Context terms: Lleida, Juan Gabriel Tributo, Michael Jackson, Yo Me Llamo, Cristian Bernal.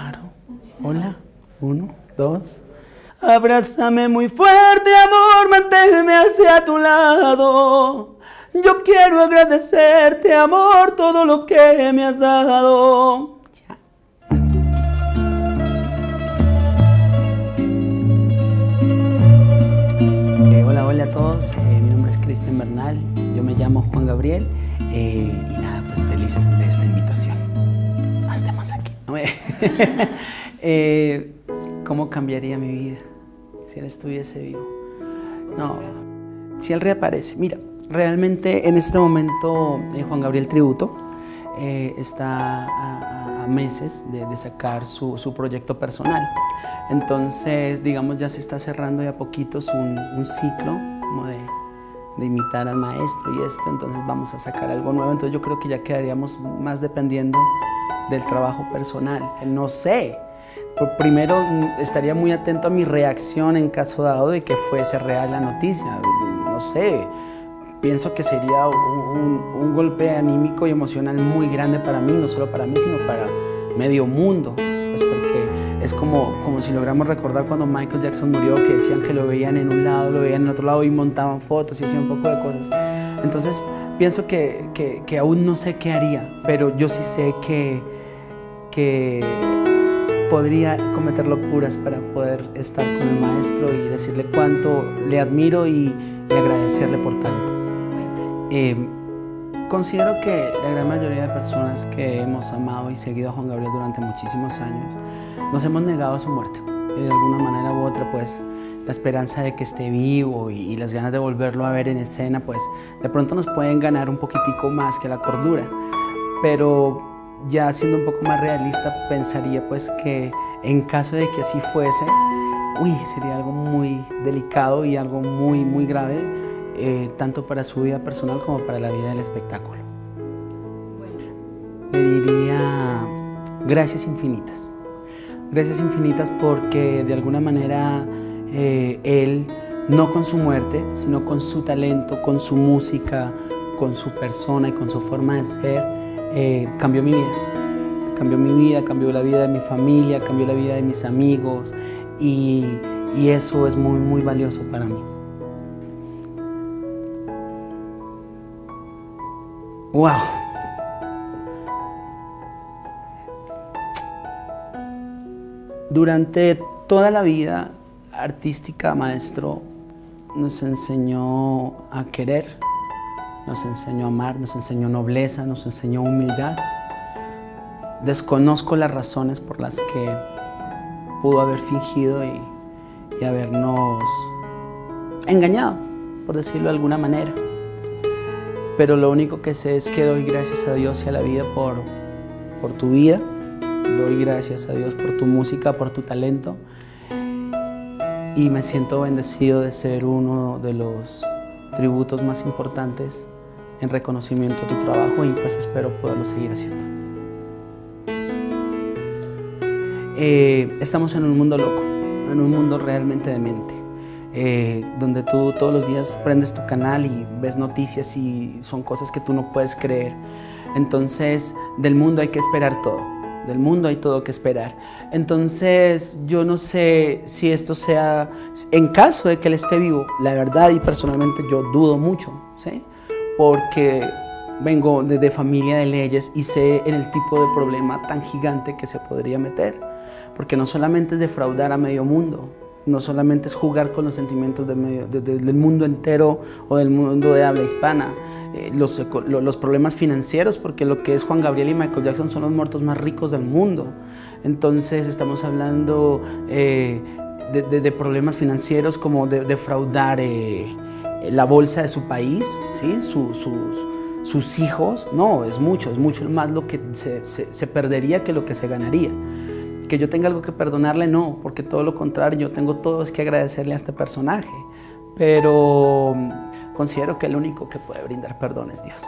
Claro. Hola. 1, 2. Abrázame muy fuerte, amor, manténme hacia tu lado. Yo quiero agradecerte, amor, todo lo que me has dado. Ya. Hola, hola a todos. Mi nombre es Cristian Bernal. Yo me llamo Juan Gabriel. Y nada, pues feliz de esta invitación. No estemos aquí. ¿Cómo cambiaría mi vida si él estuviese vivo? No. Si él reaparece, mira. Realmente en este momento Juan Gabriel Tributo está a meses de sacar su proyecto personal. Entonces, digamos, ya se está cerrando de a poquitos un ciclo como de imitar al maestro y esto. Entonces vamos a sacar algo nuevo. Entonces yo creo que ya quedaríamos más dependiendo del trabajo personal. No sé. Primero estaría muy atento a mi reacción en caso dado de que fuese real la noticia. No sé. Pienso que sería un golpe anímico y emocional muy grande para mí, no solo para mí, sino para medio mundo. Pues porque es como si logramos recordar cuando Michael Jackson murió, que decían que lo veían en un lado, lo veían en otro lado y montaban fotos y hacían un poco de cosas. Entonces pienso que aún no sé qué haría, pero yo sí sé que podría cometer locuras para poder estar con el maestro y decirle cuánto le admiro y agradecerle por tanto. Considero que la gran mayoría de personas que hemos amado y seguido a Juan Gabriel durante muchísimos años nos hemos negado a su muerte. De alguna manera u otra, pues la esperanza de que esté vivo y las ganas de volverlo a ver en escena, pues de pronto nos pueden ganar un poquitico más que la cordura. Pero ya siendo un poco más realista, pensaría pues que en caso de que así fuese, sería algo muy delicado y algo muy, muy grave. Tanto para su vida personal como para la vida del espectáculo. Le diría gracias infinitas. Gracias infinitas porque de alguna manera él, no con su muerte, sino con su talento, con su música, con su persona y con su forma de ser, cambió mi vida. Cambió mi vida, cambió la vida de mi familia, cambió la vida de mis amigos y eso es muy, muy valioso para mí. ¡Wow! Durante toda la vida artística, maestro nos enseñó a querer, nos enseñó a amar, nos enseñó nobleza, nos enseñó humildad. Desconozco las razones por las que pudo haber fingido y habernos engañado, por decirlo de alguna manera. Pero lo único que sé es que doy gracias a Dios y a la vida por tu vida. Doy gracias a Dios por tu música, por tu talento. Y me siento bendecido de ser uno de los tributos más importantes en reconocimiento a tu trabajo y pues espero poderlo seguir haciendo. Estamos en un mundo loco, en un mundo realmente demente. Donde tú todos los días prendes tu canal y ves noticias y son cosas que tú no puedes creer. Entonces, del mundo hay que esperar todo. Del mundo hay todo que esperar. Entonces, yo no sé si esto sea, en caso de que él esté vivo, la verdad y personalmente yo dudo mucho, ¿sí? Porque vengo de familia de leyes y sé en el tipo de problema tan gigante que se podría meter. Porque no solamente es defraudar a medio mundo, no solamente es jugar con los sentimientos del mundo entero o del mundo de habla hispana, los problemas financieros, porque lo que es Juan Gabriel y Michael Jackson son los muertos más ricos del mundo. Entonces estamos hablando de problemas financieros como defraudar la bolsa de su país, ¿sí? Sus hijos. No, es mucho más lo que se perdería que lo que se ganaría. Que yo tenga algo que perdonarle, no, porque todo lo contrario, yo tengo todo que agradecerle a este personaje, pero considero que el único que puede brindar perdón es Dios.